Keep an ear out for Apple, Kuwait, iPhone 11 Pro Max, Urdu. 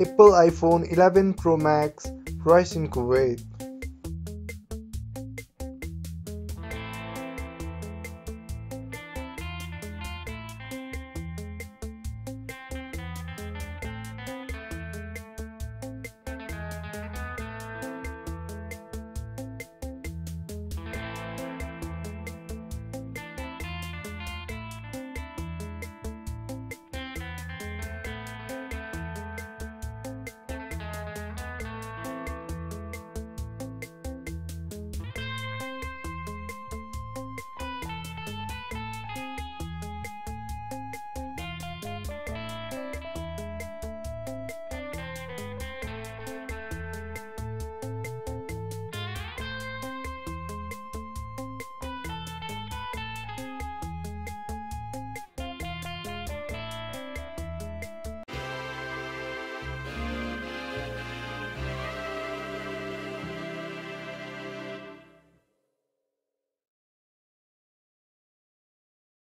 Apple iPhone 11 Pro Max price in Kuwait.